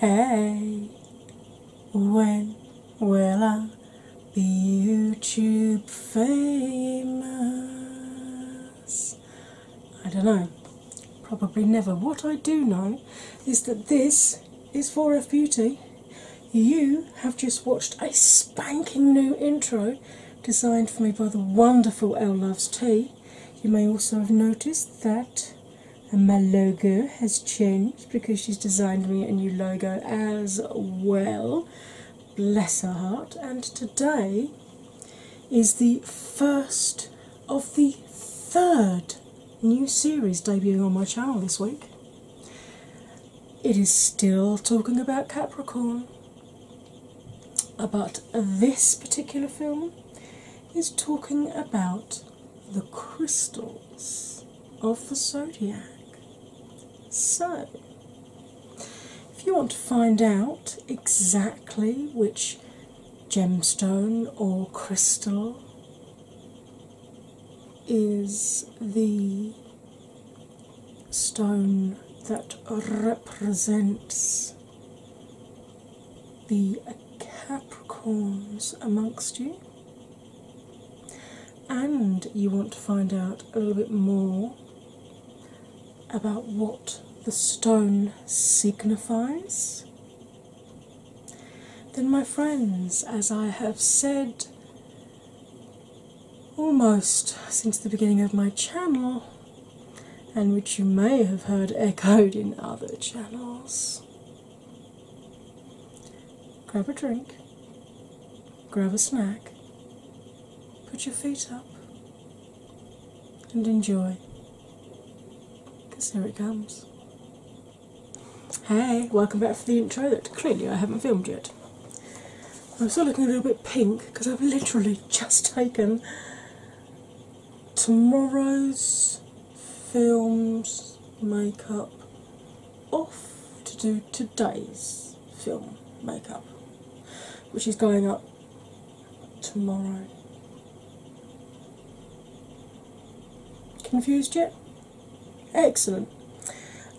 Hey, when will I be YouTube famous? I don't know, probably never. What I do know is that this is 4F Beauty. You have just watched a spanking new intro designed for me by the wonderful Elle Loves Tea. You may also have noticed that my logo has changed because she's designed me a new logo as well. Bless her heart. And today is the first of the third new series debuting on my channel this week. It is still talking about Capricorn, but this particular film is talking about the crystals of the zodiac. So, if you want to find out exactly which gemstone or crystal is the stone that represents the Capricorns amongst you, and you want to find out a little bit more about what the stone signifies, then my friends, as I have said almost since the beginning of my channel, and which you may have heard echoed in other channels, grab a drink, grab a snack, put your feet up and enjoy, because here it comes. Hey, welcome back for the intro that clearly I haven't filmed yet. I'm still looking a little bit pink because I've literally just taken tomorrow's film's makeup off to do today's film makeup, which is going up tomorrow. Confused yet? Excellent.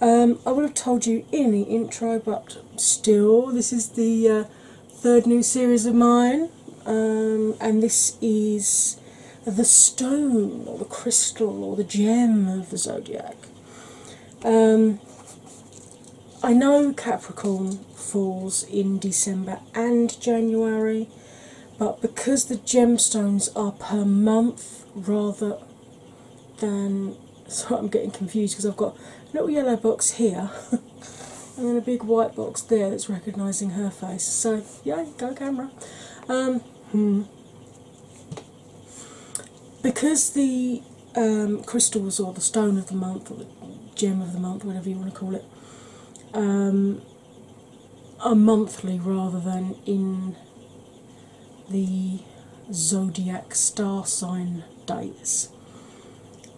I would have told you in the intro, but still, this is the third new series of mine, and this is the stone or the crystal or the gem of the zodiac. I know Capricorn falls in December and January, but because the gemstones are per month rather than... So I'm getting confused because I've got a little yellow box here and then a big white box there that's recognising her face. So, yeah, go camera. Because the crystals or the stone of the month or the gem of the month, whatever you want to call it, are monthly rather than in the zodiac star sign dates,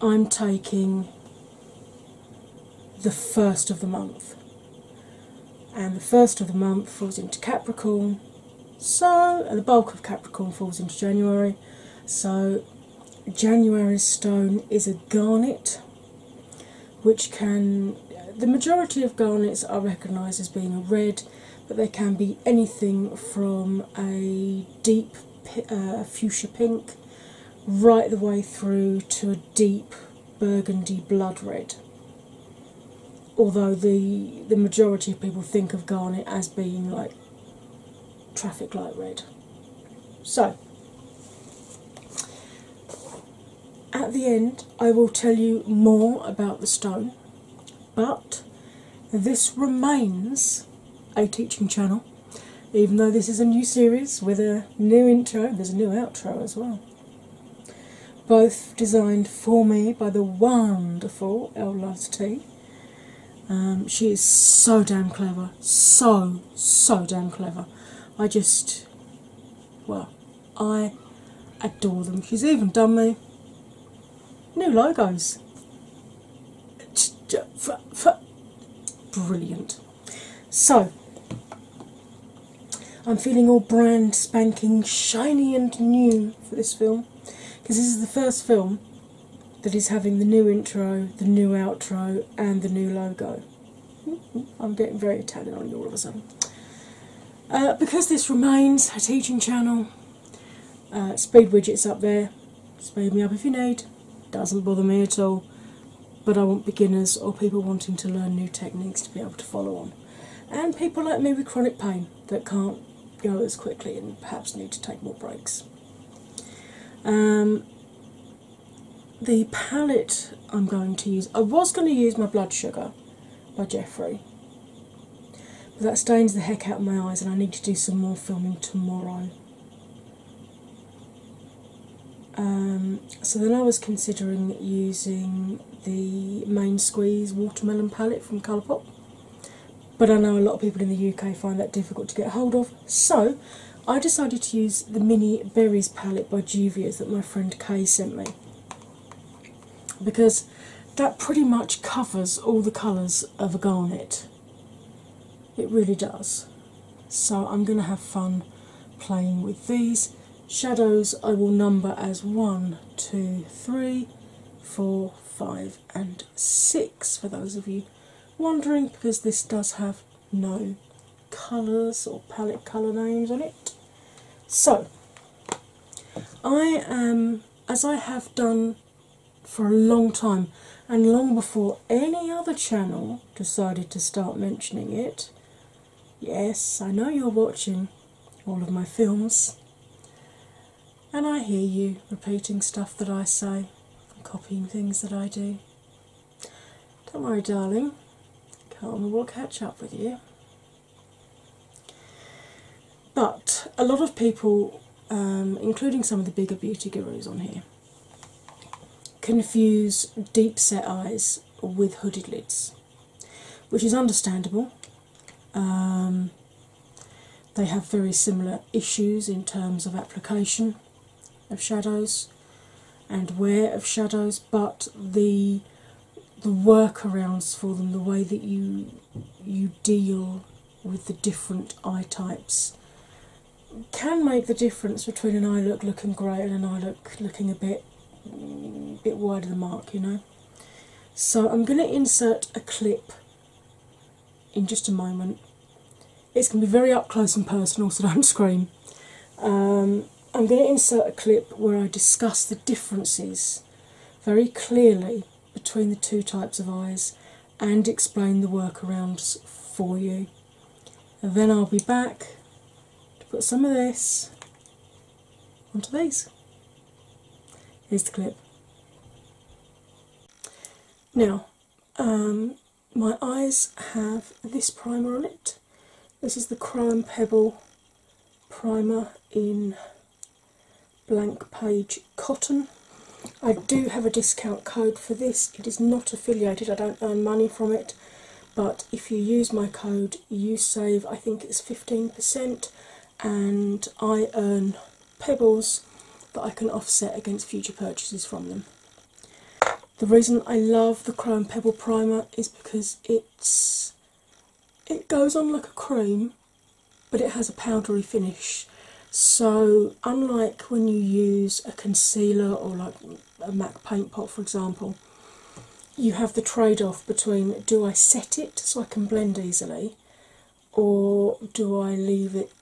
I'm taking the first of the month, and the first of the month falls into Capricorn, so the bulk of Capricorn falls into January, so January's stone is a garnet, which can, the majority of garnets are recognised as being a red, but they can be anything from a deep fuchsia pink right the way through to a deep burgundy blood red, although the majority of people think of garnet as being like traffic light red. So at the end I will tell you more about the stone, but this remains a teaching channel, even though this is a new series with a new intro. There's a new outro as well, both designed for me by the wonderful Elle Loves Tea. She is so damn clever, so damn clever. I just, well, I adore them. She's even done me new logos. Brilliant. So, I'm feeling all brand spanking shiny and new for this film, because this is the first film that is having the new intro, the new outro and the new logo. I'm getting very Italian on you all of a sudden. Because this remains a teaching channel, speed widget's up there. Speed me up if you need. Doesn't bother me at all. But I want beginners or people wanting to learn new techniques to be able to follow on. And people like me with chronic pain that can't go as quickly and perhaps need to take more breaks. The palette I'm going to use, I was going to use my Blood Sugar by Geoffrey, but that stains the heck out of my eyes and I need to do some more filming tomorrow. So then I was considering using the Main Squeeze Watermelon palette from Colourpop, but I know a lot of people in the UK find that difficult to get hold of, so I decided to use the Mini Berries palette by Juvia's that my friend Kay sent me, because that pretty much covers all the colours of a garnet. It really does. So I'm going to have fun playing with these. Shadows I will number as 1, 2, 3, 4, 5 and 6 for those of you wondering, because this does have no colours or palette colour names on it. So I am, as I have done for a long time and long before any other channel decided to start mentioning it, yes, I know you're watching all of my films and I hear you repeating stuff that I say and copying things that I do. Don't worry, darling, karma will catch up with you. But a lot of people, including some of the bigger beauty gurus on here, confuse deep set eyes with hooded lids, which is understandable. They have very similar issues in terms of application of shadows and wear of shadows, but the workarounds for them, the way that you deal with the different eye types, can make the difference between an eye look looking great and an eye look looking a bit wide of the mark, you know. So I'm going to insert a clip in just a moment. It's going to be very up close and personal, so don't scream. I'm going to insert a clip where I discuss the differences very clearly between the two types of eyes and explain the workarounds for you. And then I'll be back to put some of this onto these. Here's the clip. Now, my eyes have this primer on it. This is the Chrome Pebble primer in Blank Page Cotton. I do have a discount code for this. It is not affiliated, I don't earn money from it, but if you use my code you save, I think it's 15%, and I earn pebbles that I can offset against future purchases from them. The reason I love the Chrome Pebble primer is because it goes on like a cream, but it has a powdery finish. So unlike when you use a concealer or like a MAC Paint Pot, for example, you have the trade-off between, do I set it so I can blend easily, or do I leave it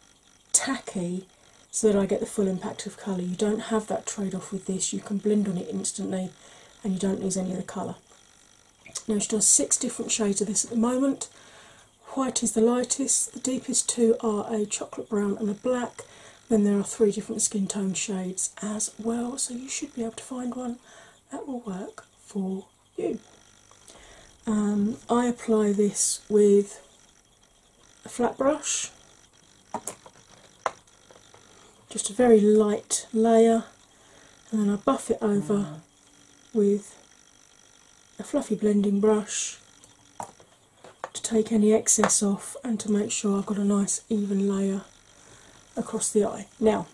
tacky so that I get the full impact of colour? You don't have that trade-off with this. You can blend on it instantly and you don't lose any of the colour. Now she does 6 different shades of this at the moment. White is the lightest, the deepest 2 are a chocolate brown and a black, then there are 3 different skin tone shades as well, so you should be able to find one that will work for you. I apply this with a flat brush, just a very light layer, and then I buff it over with a fluffy blending brush to take any excess off and to make sure I've got a nice even layer across the eye. Now,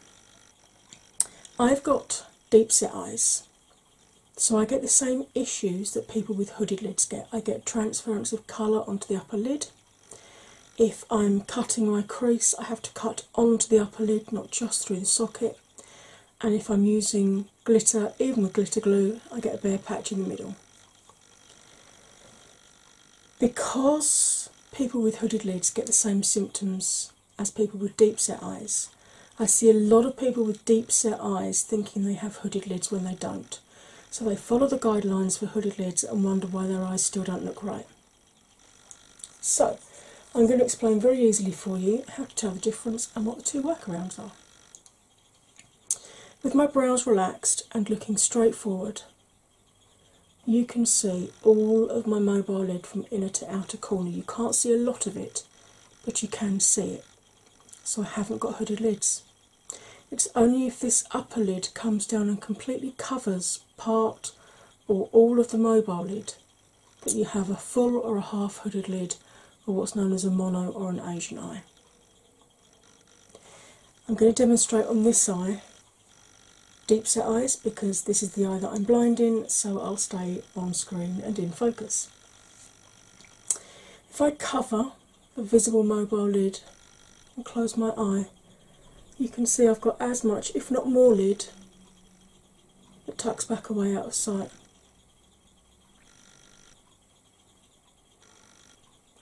I've got deep set eyes, so I get the same issues that people with hooded lids get. I get transference of colour onto the upper lid. If I'm cutting my crease, I have to cut onto the upper lid, not just through the socket. And if I'm using glitter, even with glitter glue, I get a bare patch in the middle. because people with hooded lids get the same symptoms as people with deep set eyes, I see a lot of people with deep set eyes thinking they have hooded lids when they don't. So they follow the guidelines for hooded lids and wonder why their eyes still don't look right. So I'm going to explain very easily for you how to tell the difference and what the two workarounds are. With my brows relaxed and looking straight forward, you can see all of my mobile lid from inner to outer corner. You can't see a lot of it, but you can see it. So I haven't got hooded lids. It's only if this upper lid comes down and completely covers part or all of the mobile lid that you have a full or a half hooded lid, or what's known as a mono or an Asian eye. I'm going to demonstrate on this eye deep set eyes because this is the eye that I'm blind in, so I'll stay on screen and in focus. If I cover the visible mobile lid and close my eye, you can see I've got as much, if not more, lid that tucks back away out of sight.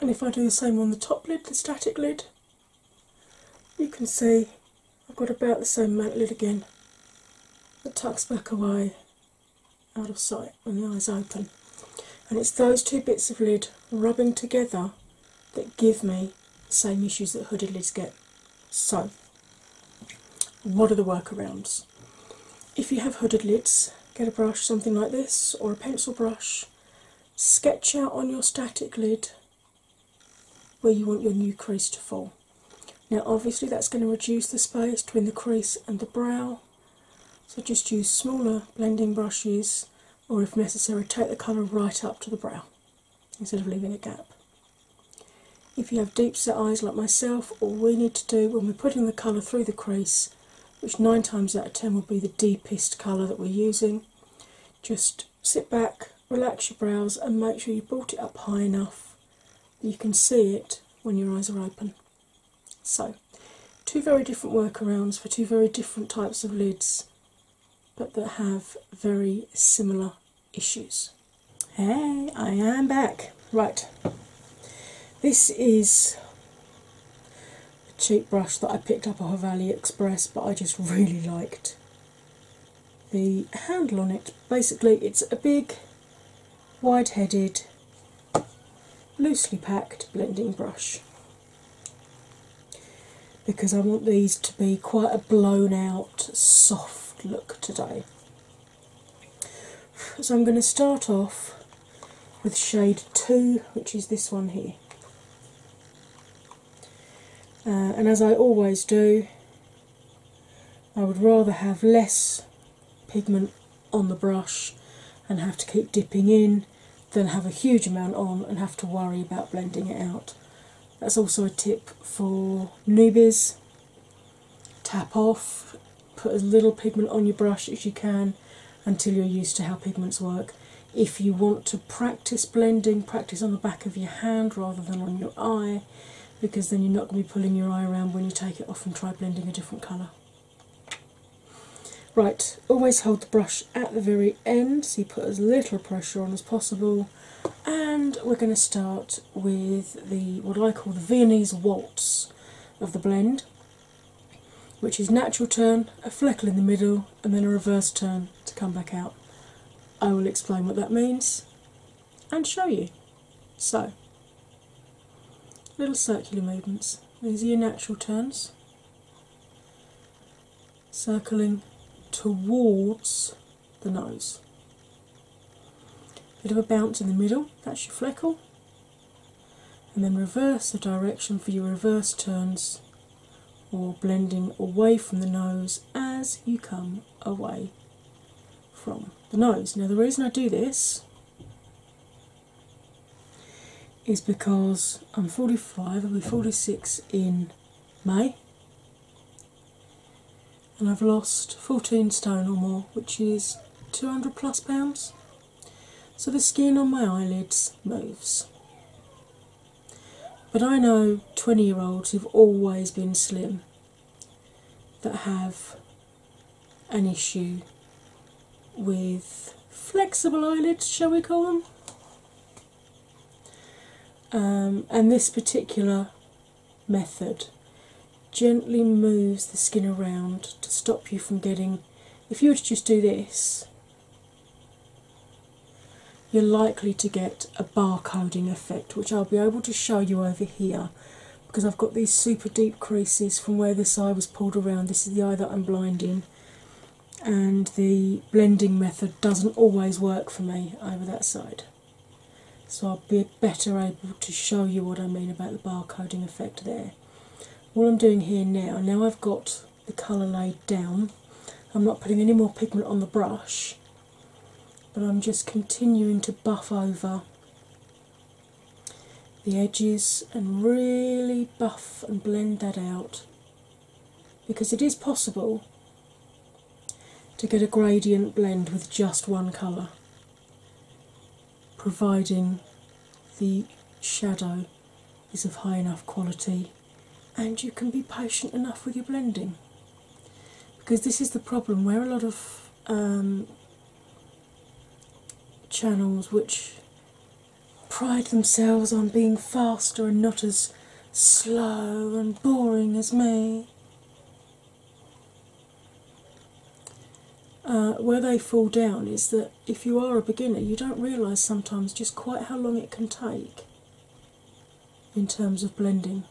And if I do the same on the top lid, the static lid, you can see I've got about the same amount of lid again that tucks back away out of sight when the eyes open. And it's those two bits of lid rubbing together that give me the same issues that hooded lids get. So, what are the workarounds? If you have hooded lids, get a brush something like this or a pencil brush, sketch out on your static lid where you want your new crease to fall. Now obviously that's going to reduce the space between the crease and the brow, so just use smaller blending brushes, or if necessary take the colour right up to the brow instead of leaving a gap. If you have deep set eyes like myself, all we need to do when we're putting the colour through the crease, which 9 times out of 10 will be the deepest colour that we're using, just sit back, relax your brows and make sure you brought it up high enough that you can see it when your eyes are open. So, two very different workarounds for two very different types of lids, but that have very similar issues. Hey, I am back. Right. This is a cheap brush that I picked up off of AliExpress, but I just really liked the handle on it. Basically it's a big, wide-headed, loosely packed blending brush, because I want these to be quite a blown-out, soft look today. So I'm going to start off with shade 2, which is this one here. And as I always do, I would rather have less pigment on the brush and have to keep dipping in than have a huge amount on and have to worry about blending it out. That's also a tip for newbies. Tap off, put as little pigment on your brush as you can until you're used to how pigments work. If you want to practice blending, practice on the back of your hand rather than on your eye, because then you're not going to be pulling your eye around when you take it off and try blending a different colour. Right, always hold the brush at the very end so you put as little pressure on as possible, and we're going to start with the what I call the Viennese waltz of the blend, which is natural turn, a fleckle in the middle and then a reverse turn to come back out. I will explain what that means and show you. So, little circular movements. These are your natural turns. Circling towards the nose. Bit of a bounce in the middle, that's your fleckle. And then reverse the direction for your reverse turns, or blending away from the nose as you come away from the nose. Now the reason I do this is because I'm 45, I'll be 46 in May, and I've lost 14 stone or more, which is 200+ pounds. So the skin on my eyelids moves. But I know 20-year-olds who've always been slim that have an issue with flexible eyelids, shall we call them? and this particular method gently moves the skin around to stop you from getting, if you were to just do this, you're likely to get a barcoding effect, which I'll be able to show you over here because I've got these super deep creases from where this eye was pulled around. This is the eye that I'm blinding, and the blending method doesn't always work for me over that side. So I'll be better able to show you what I mean about the barcoding effect there. All I'm doing here now I've got the colour laid down, I'm not putting any more pigment on the brush, but I'm just continuing to buff over the edges and really buff and blend that out, because it is possible to get a gradient blend with just one colour, providing the shadow is of high enough quality and you can be patient enough with your blending. Because this is the problem where a lot of channels which pride themselves on being faster and not as slow and boring as me, where they fall down is that if you are a beginner, you don't realise sometimes just quite how long it can take in terms of blending.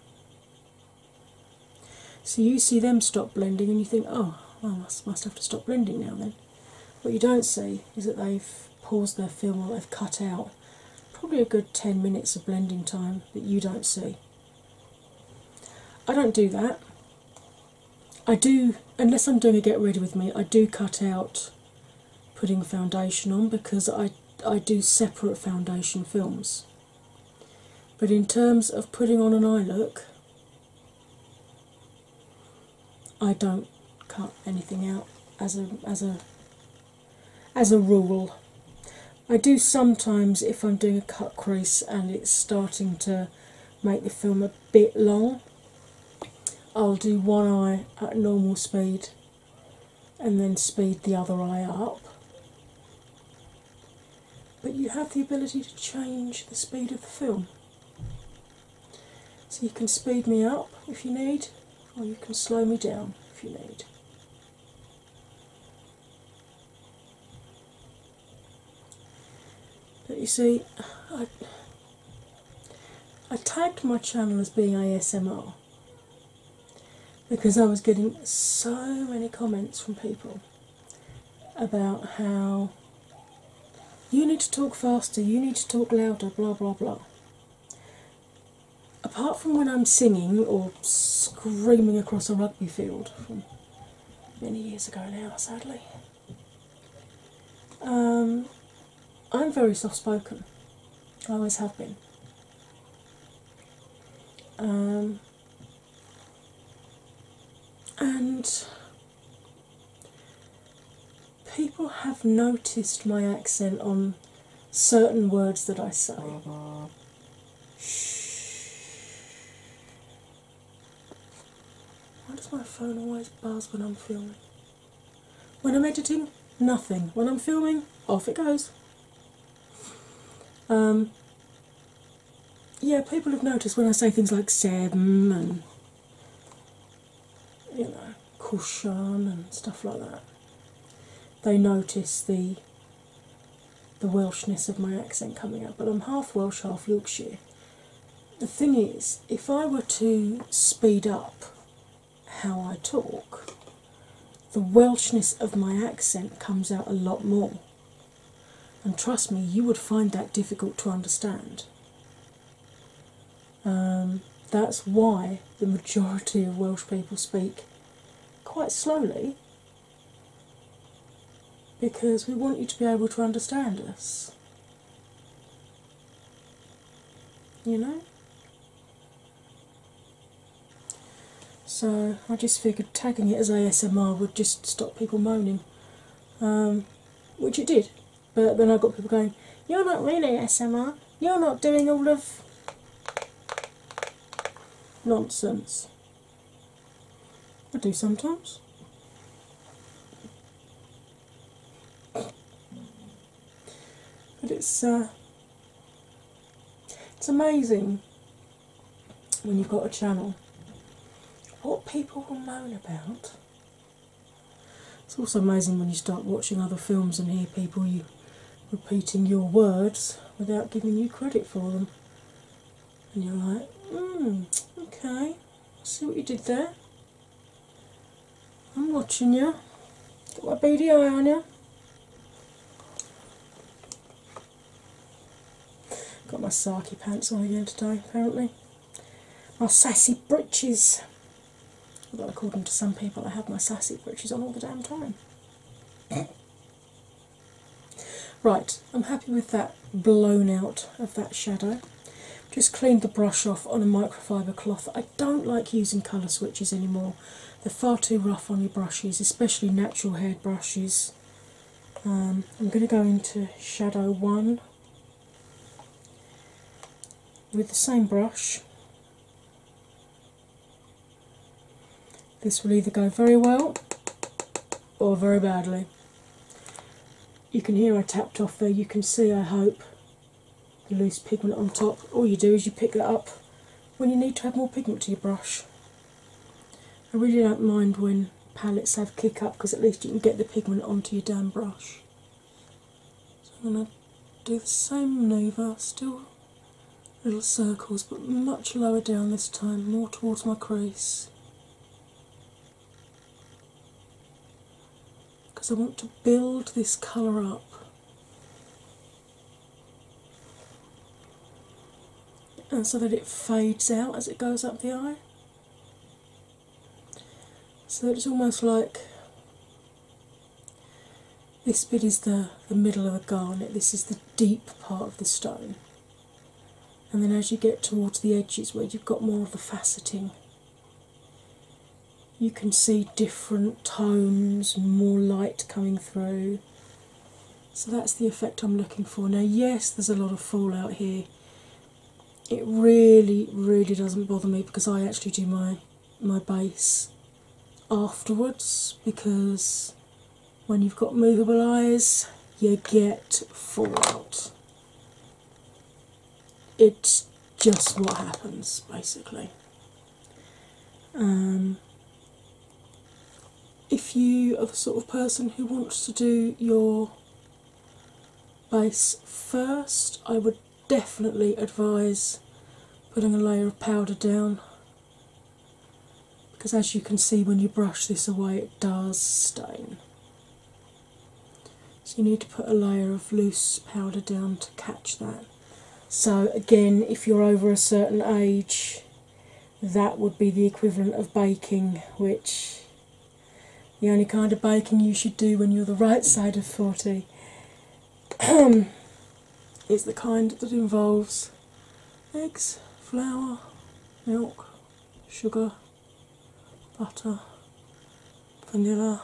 So you see them stop blending and you think, oh, well, I must have to stop blending now then. What you don't see is that they've paused their film or they've cut out probably a good 10 minutes of blending time that you don't see. I don't do that. I do, unless I'm doing a get ready with me, I do cut out putting foundation on because I do separate foundation films. But in terms of putting on an eye look, I don't cut anything out as a rule. I do sometimes if I'm doing a cut crease and it's starting to make the film a bit long, I'll do one eye at normal speed and then speed the other eye up. But you have the ability to change the speed of the film. So you can speed me up if you need, or you can slow me down if you need. But you see, I tagged my channel as being ASMR because I was getting so many comments from people about how you need to talk faster, you need to talk louder, blah blah blah. Apart from when I'm singing or screaming across a rugby field from many years ago now, sadly, I'm very soft-spoken. I always have been. And people have noticed my accent on certain words that I say. Why does my phone always buzz when I'm filming? When I'm editing, nothing. When I'm filming, off it goes. Yeah, people have noticed when I say things like seven and, you know, cushion and stuff like that. They notice the Welshness of my accent coming out, but I'm half Welsh, half Yorkshire. The thing is, if I were to speed up how I talk, the Welshness of my accent comes out a lot more. And trust me, you would find that difficult to understand. That's why the majority of Welsh people speak quite slowly, because we want you to be able to understand us. You know? So I just figured tagging it as ASMR would just stop people moaning, which it did. But then I got people going, you're not really ASMR, you're not doing all of nonsense. I do sometimes. But it's It's amazing when you've got a channel what people will moan about. It's also amazing when you start watching other films and hear people repeating your words without giving you credit for them. And you're like, okay, I see what you did there. I'm watching you. Got my beady eye on you. Got my sarky pants on again today, apparently. My sassy breeches. Although, according to some people, I have my sassy breeches on all the damn time. Right, I'm happy with that blown out of that shadow. Just cleaned the brush off on a microfiber cloth. I don't like using colour switches anymore. They're far too rough on your brushes, especially natural hair brushes. I'm going to go into shadow 1 with the same brush. This will either go very well or very badly. You can hear I tapped off there, you can see, I hope, the loose pigment on top. All you do is you pick that up when you need to add more pigment to your brush. I really don't mind when palettes have kick up, because at least you can get the pigment onto your damn brush. So I'm going to do the same manoeuvre, still little circles, but much lower down this time, more towards my crease. Because I want to build this colour up. And so that it fades out as it goes up the eye. So it's almost like this bit is the middle of the garnet, this is the deep part of the stone. And then as you get towards the edges where you've got more of the faceting, you can see different tones and more light coming through. So that's the effect I'm looking for. Now yes, there's a lot of fallout here. It really, really doesn't bother me because I actually do my base afterwards, because when you've got movable eyes you get fallout. It's just what happens basically. If you are the sort of person who wants to do your base first, I would definitely advise putting a layer of powder down, because as you can see when you brush this away it does stain. So you need to put a layer of loose powder down to catch that. So again, if you're over a certain age, that would be the equivalent of baking, which the only kind of baking you should do when you're the right side of 40 is the kind that involves eggs, flour, milk, sugar, butter, vanilla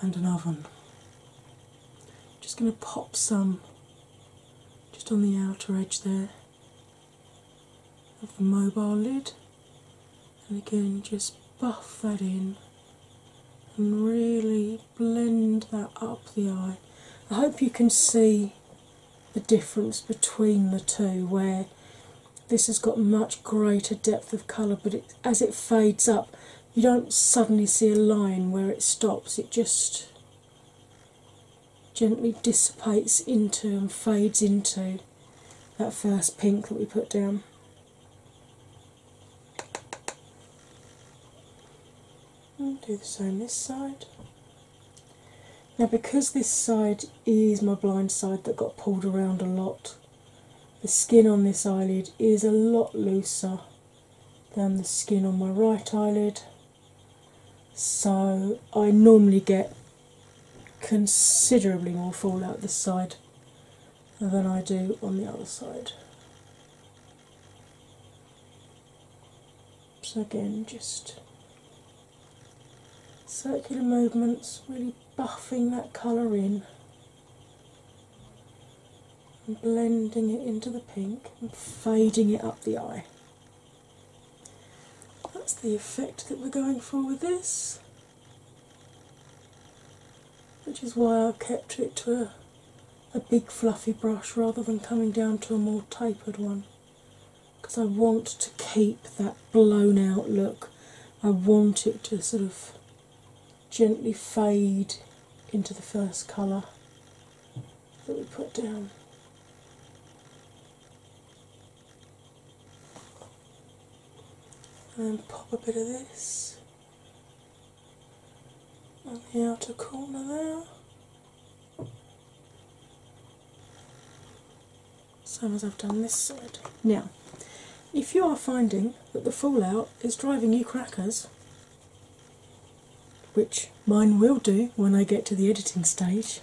and an oven. I'm just going to pop some just on the outer edge there of the mobile lid, and again just buff that in and really blend that up the eye. I hope you can see the difference between the two, where this has got much greater depth of colour, but as it fades up you don't suddenly see a line where it stops, it just gently dissipates into and fades into that first pink that we put down. And do the same this side. Now because this side is my blind side that got pulled around a lot, the skin on this eyelid is a lot looser than the skin on my right eyelid, so I normally get considerably more fallout this side than I do on the other side. So again, just circular movements, really buffing that colour in. Blending it into the pink and fading it up the eye. That's the effect that we're going for with this, which is why I kept it to a a big fluffy brush rather than coming down to a more tapered one, because I want to keep that blown out look. I want it to sort of gently fade into the first colour that we put down. And then pop a bit of this on the outer corner there. Same as I've done this side. Now, if you are finding that the fallout is driving you crackers, which mine will do when I get to the editing stage,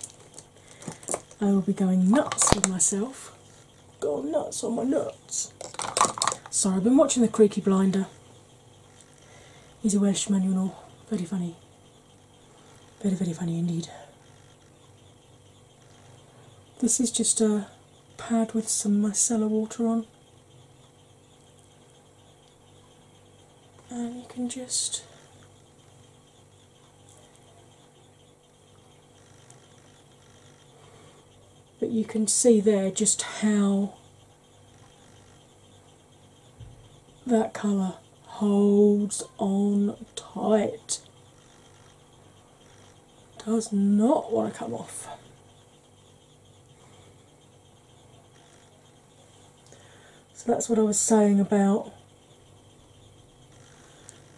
I will be going nuts with myself. Going nuts on my nuts. Sorry, I've been watching the Creaky Blinder. He's a Welshman, you know. Very funny. Very, very funny indeed. This is just a pad with some micellar water on. And you can just but you can see there just how that colour holds on tight. Does not want to come off. So that's what I was saying about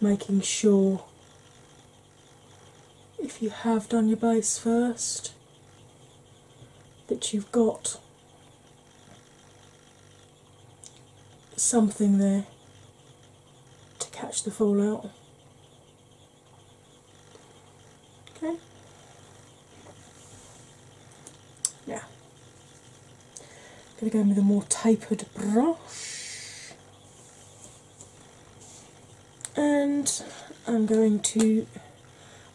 making sure if you have done your base first that you've got something there to catch the fallout. Okay. Now, I'm going to go in with a more tapered brush, and I'm going to,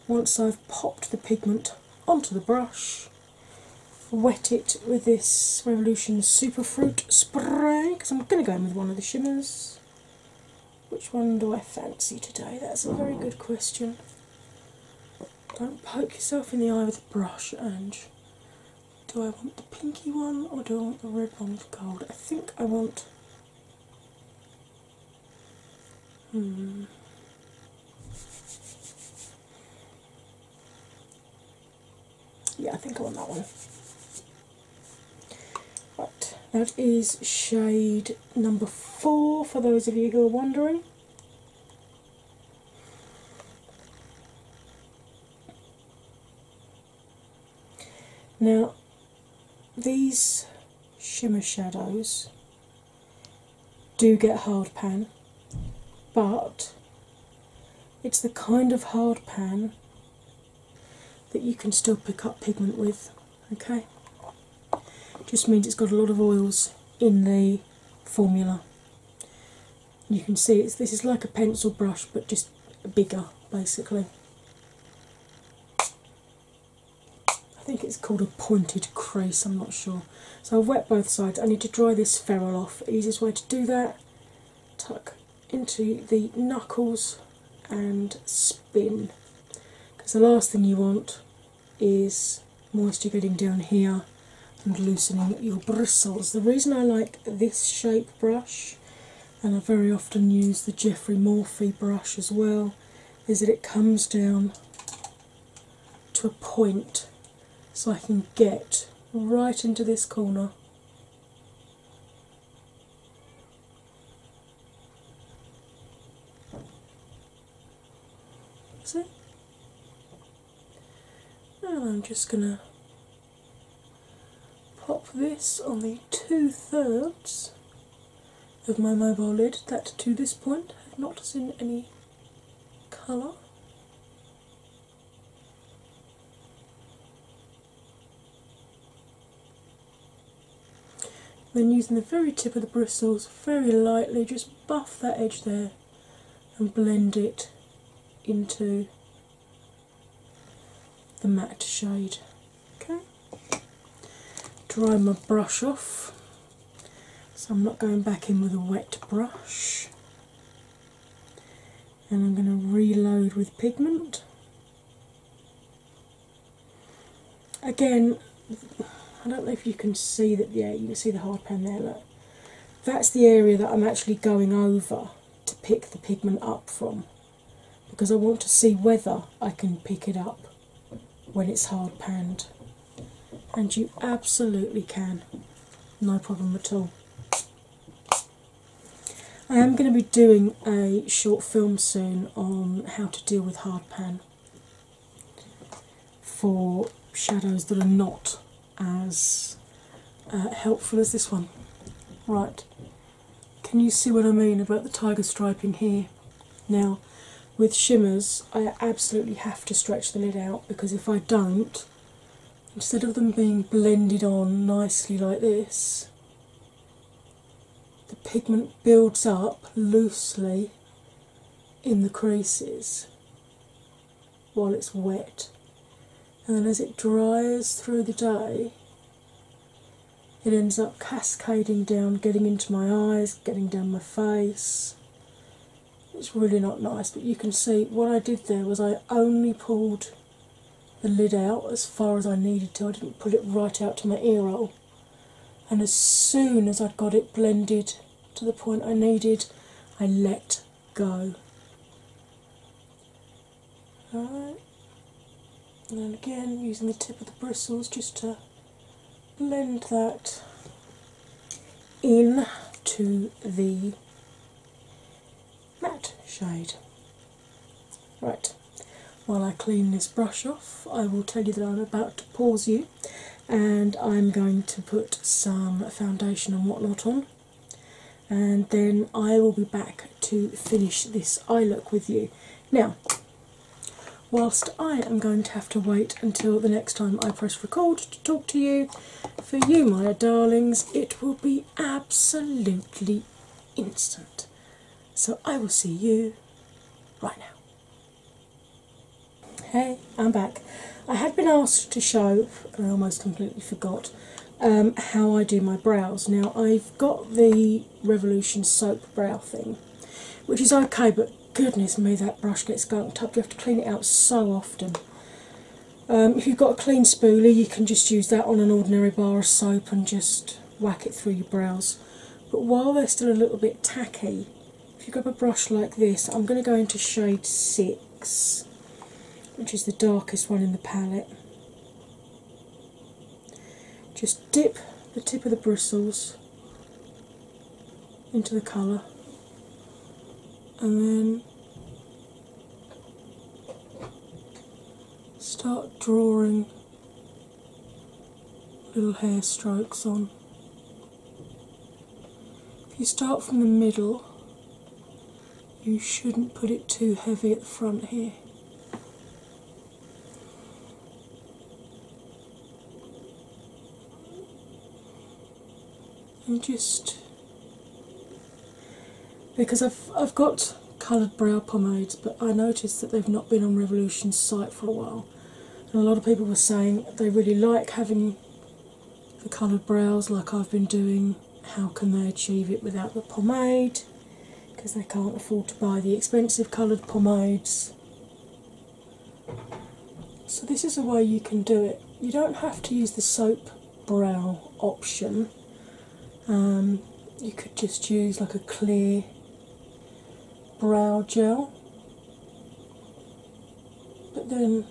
once I've popped the pigment onto the brush, wet it with this Revolution Superfruit Spray, because I'm going to go in with one of the shimmers. Which one do I fancy today? That's a very good question. Don't poke yourself in the eye with a brush, Ange. Do I want the pinky one or do I want the red one with gold? I think I want... Yeah, I think I want that one. Right, that is shade number 4 for those of you who are wondering. Now, these shimmer shadows do get hard pan, but it's the kind of hard pan that you can still pick up pigment with, okay? Just means it's got a lot of oils in the formula. You can see it's, this is like a pencil brush but just bigger, basically. I think it's called a pointed crease, I'm not sure. So I've wet both sides. I need to dry this ferrule off. Easiest way to do that, tuck into the knuckles and spin. Because the last thing you want is moisture getting down here and loosening your bristles. The reason I like this shape brush, and I very often use the Geoffrey Morphe brush as well, is that it comes down to a point. So I can get right into this corner . See, and I'm just gonna pop this on the 2/3 of my mobile lid that to this point have not seen any colour. Then using the very tip of the bristles, very lightly, just buff that edge there and blend it into the matte shade. Okay. Dry my brush off, so I'm not going back in with a wet brush. And I'm going to reload with pigment. Again, I don't know if you can see that, yeah, you can see the hard pan there, look. That's the area that I'm actually going over to pick the pigment up from, because I want to see whether I can pick it up when it's hard panned. And you absolutely can, no problem at all. I am going to be doing a short film soon on how to deal with hard pan for shadows that are not as helpful as this one. Right, can you see what I mean about the tiger stripe in here? Now, with shimmers, I absolutely have to stretch the lid out, because if I don't, instead of them being blended on nicely like this, the pigment builds up loosely in the creases while it's wet. And then as it dries through the day, it ends up cascading down, getting into my eyes, getting down my face. It's really not nice, but you can see what I did there was I only pulled the lid out as far as I needed to. I didn't pull it right out to my ear roll. And as soon as I'd got it blended to the point I needed, I let go. Alright. And then again, using the tip of the bristles just to blend that in to the matte shade. Right, while I clean this brush off, I will tell you that I'm about to pause you, and I'm going to put some foundation and whatnot on, and then I will be back to finish this eye look with you. Now, whilst I am going to have to wait until the next time I press record to talk to you, for you, my darlings, it will be absolutely instant. So I will see you right now. Hey, I'm back. I had been asked to show, and I almost completely forgot, how I do my brows. Now, I've got the Revolution soap brow thing, which is okay, but goodness me, that brush gets gunked up. You have to clean it out so often. If you've got a clean spoolie, you can just use that on an ordinary bar of soap and just whack it through your brows. But while they're still a little bit tacky, if you grab a brush like this, I'm going to go into shade 6, which is the darkest one in the palette. Just dip the tip of the bristles into the colour. And then start drawing little hair strokes on. If you start from the middle, you shouldn't put it too heavy at the front here. And just, because I've got coloured brow pomades, but I noticed that they've not been on Revolution's site for a while, and a lot of people were saying they really like having the coloured brows like I've been doing. How can they achieve it without the pomade? Because they can't afford to buy the expensive coloured pomades. So this is a way you can do it. You don't have to use the soap brow option. You could just use like a clear brow gel, but then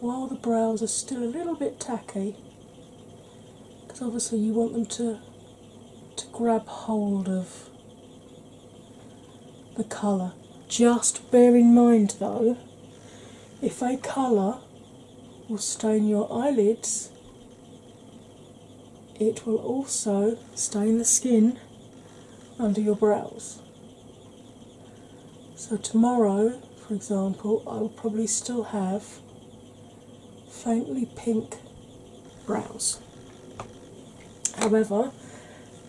while the brows are still a little bit tacky, because obviously you want them to grab hold of the colour. Just bear in mind though, if a colour will stain your eyelids, it will also stain the skin under your brows. So tomorrow, for example, I will probably still have faintly pink brows. However,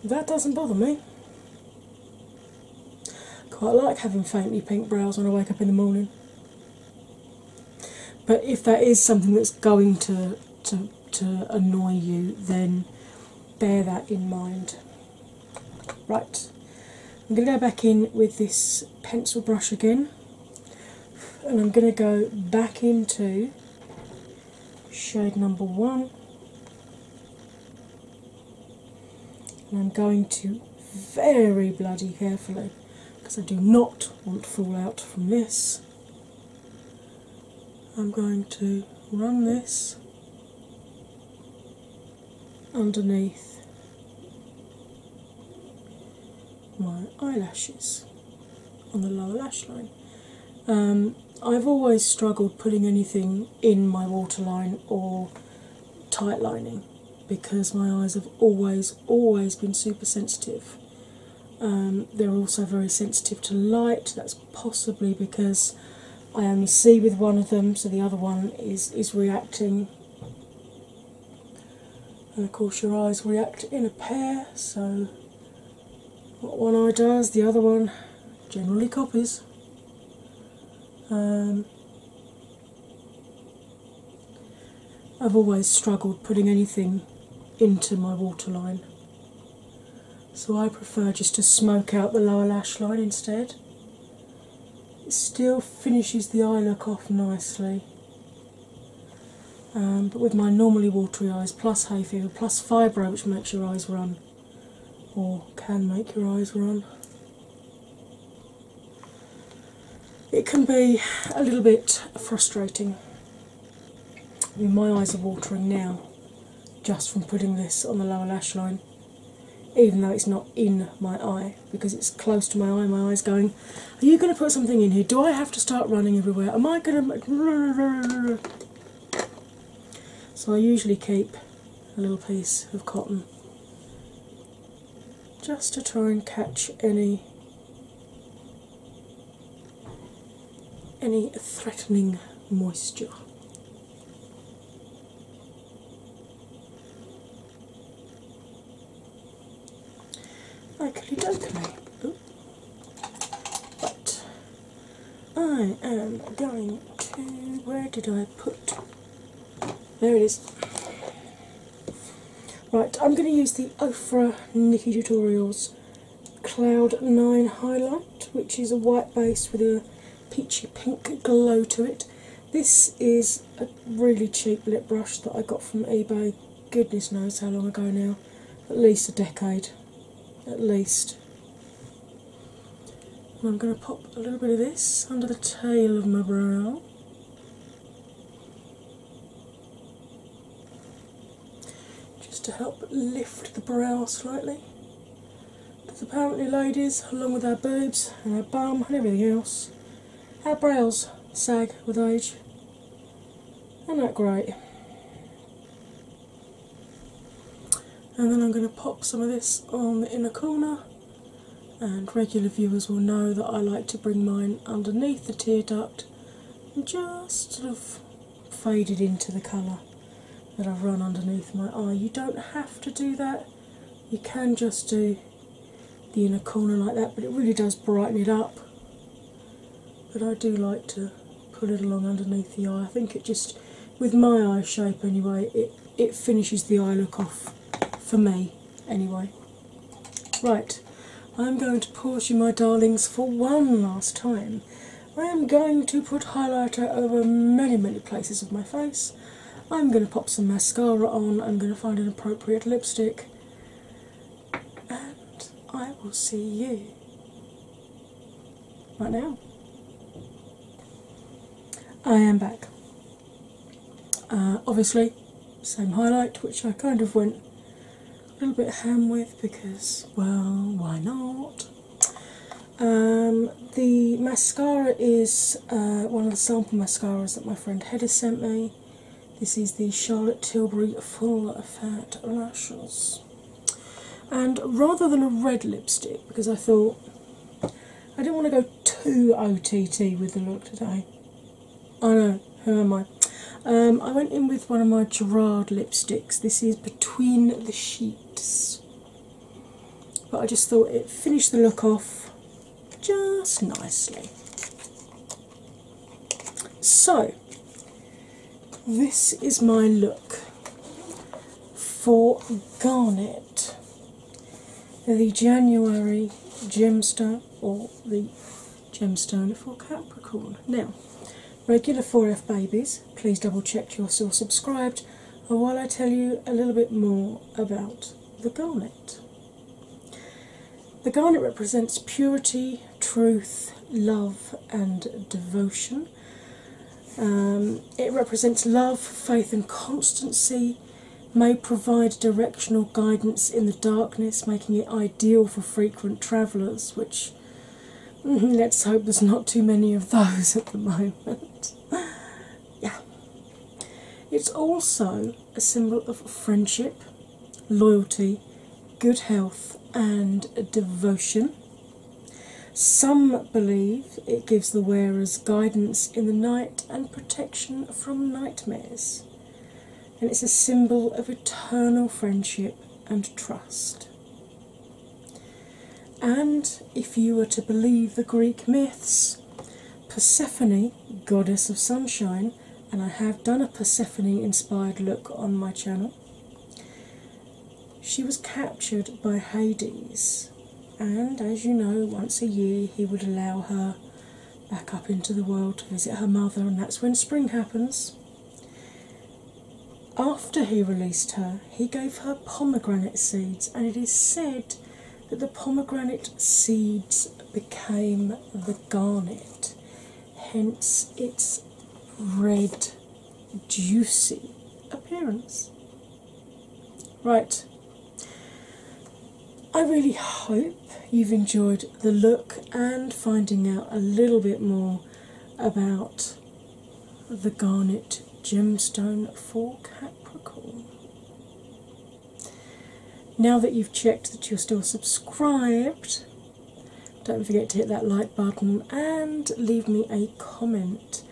that doesn't bother me. Quite like having faintly pink brows when I wake up in the morning. But if that is something that's going to annoy you, then bear that in mind. Right. I'm going to go back in with this pencil brush again, and I'm going to go back into shade number 1 and I'm going to very bloody carefully, because I do not want fallout from this. I'm going to run this underneath my eyelashes on the lower lash line. I've always struggled putting anything in my waterline or tight lining because my eyes have always been super sensitive. They're also very sensitive to light. That's possibly because I only see with one of them, so the other one is reacting. And of course your eyes react in a pair, so what one eye does, the other one generally copies. I've always struggled putting anything into my waterline, so I prefer just to smoke out the lower lash line instead. It still finishes the eye look off nicely, but with my normally watery eyes, plus hay fever, plus fibro, which makes your eyes run, or can make your eyes run, it can be a little bit frustrating. I mean, my eyes are watering now just from putting this on the lower lash line, even though it's not in my eye, because it's close to my eye. My eye's going, are you going to put something in here? Do I have to start running everywhere? Am I going to... So I usually keep a little piece of cotton just to try and catch any threatening moisture. Okie dokie. But I am going to... where did I put... there it is. Right, I'm going to use the Ofra Nikki Tutorials Cloud Nine highlight, which is a white base with a peachy pink glow to it. This is a really cheap lip brush that I got from eBay, goodness knows how long ago now, at least a decade, at least. And I'm going to pop a little bit of this under the tail of my brow. Just to help lift the brow slightly. Because apparently ladies, along with our boobs and our bum and everything else, our brows sag with age, and that's great. And then I'm going to pop some of this on the inner corner, and regular viewers will know that I like to bring mine underneath the tear duct and just sort of fade it into the colour that I've run underneath my eye. You don't have to do that, you can just do the inner corner like that, but it really does brighten it up. But I do like to pull it along underneath the eye. I think it just, with my eye shape anyway, it finishes the eye look off, for me anyway. Right, I'm going to pause you my darlings for one last time. I am going to put highlighter over many, many places of my face. I'm going to pop some mascara on, I'm going to find an appropriate lipstick, and I will see you right now. I am back. Obviously, same highlight, which I kind of went a little bit ham with because, well, why not? The mascara is one of the sample mascaras that my friend Hedda sent me. This is the Charlotte Tilbury Full Fat Lashes. And rather than a red lipstick, because I thought I didn't want to go too OTT with the look today. I know, who am I? I went in with one of my Gerard lipsticks. This is Between the Sheets. But I just thought it finished the look off just nicely. So, this is my look for Garnet, the January gemstone, or the gemstone for Capricorn. Now, regular 4F babies, please double check you're still subscribed while I tell you a little bit more about the garnet. The garnet represents purity, truth, love and devotion. It represents love, faith and constancy, may provide directional guidance in the darkness, making it ideal for frequent travellers, which let's hope there's not too many of those at the moment. Yeah. It's also a symbol of friendship, loyalty, good health and devotion. Some believe it gives the wearers guidance in the night and protection from nightmares. And it's a symbol of eternal friendship and trust. And if you were to believe the Greek myths, Persephone, goddess of sunshine, and I have done a Persephone-inspired look on my channel, she was captured by Hades. And as you know, once a year he would allow her back up into the world to visit her mother, and that's when spring happens. After he released her, he gave her pomegranate seeds, and it is said that the pomegranate seeds became the garnet, hence its red, juicy appearance. Right. I really hope you've enjoyed the look and finding out a little bit more about the garnet gemstone for Capricorn. Now that you've checked that you're still subscribed, don't forget to hit that like button and leave me a comment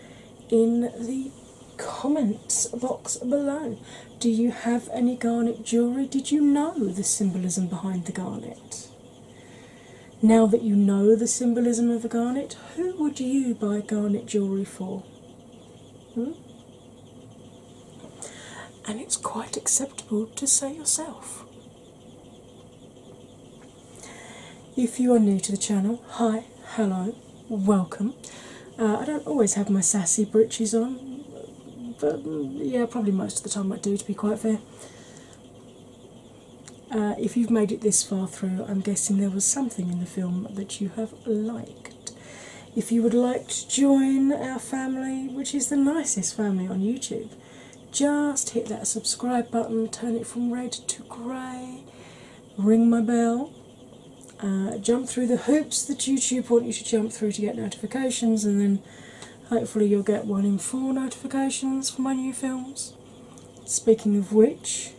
in the comments box below. Do you have any garnet jewellery? Did you know the symbolism behind the garnet? Now that you know the symbolism of the garnet, who would you buy garnet jewellery for? And it's quite acceptable to say yourself. If you are new to the channel, hi, hello, welcome. I don't always have my sassy britches on, but yeah, probably most of the time I do, to be quite fair. If you've made it this far through, I'm guessing there was something in the film that you have liked. If you would like to join our family, which is the nicest family on YouTube, just hit that subscribe button, turn it from red to grey, ring my bell, jump through the hoops that YouTube want you to jump through to get notifications, and then hopefully you'll get 1 in 4 notifications for my new films. Speaking of which,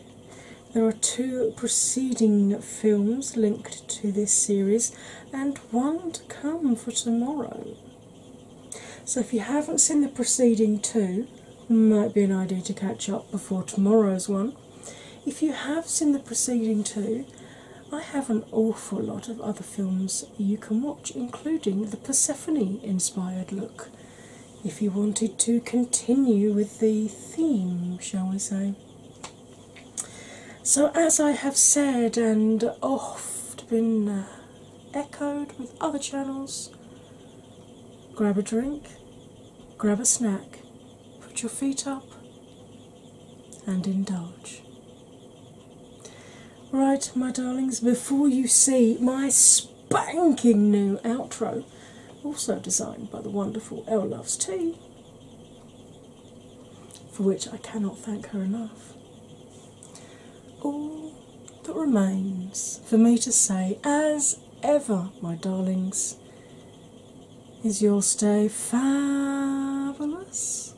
there are 2 preceding films linked to this series and 1 to come for tomorrow. So if you haven't seen the preceding 2, might be an idea to catch up before tomorrow's one. If you have seen the preceding 2, I have an awful lot of other films you can watch, including the Persephone-inspired look, if you wanted to continue with the theme, shall we say. So as I have said and oft been echoed with other channels, grab a drink, grab a snack, put your feet up and indulge. Right, my darlings, before you see my spanking new outro, also designed by the wonderful Elle Loves Tea, for which I cannot thank her enough, all that remains for me to say, as ever, my darlings, is you'll stay fabulous,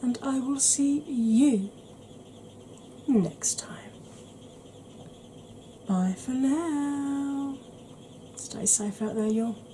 and I will see you next time. Bye for now. Stay safe out there, y'all.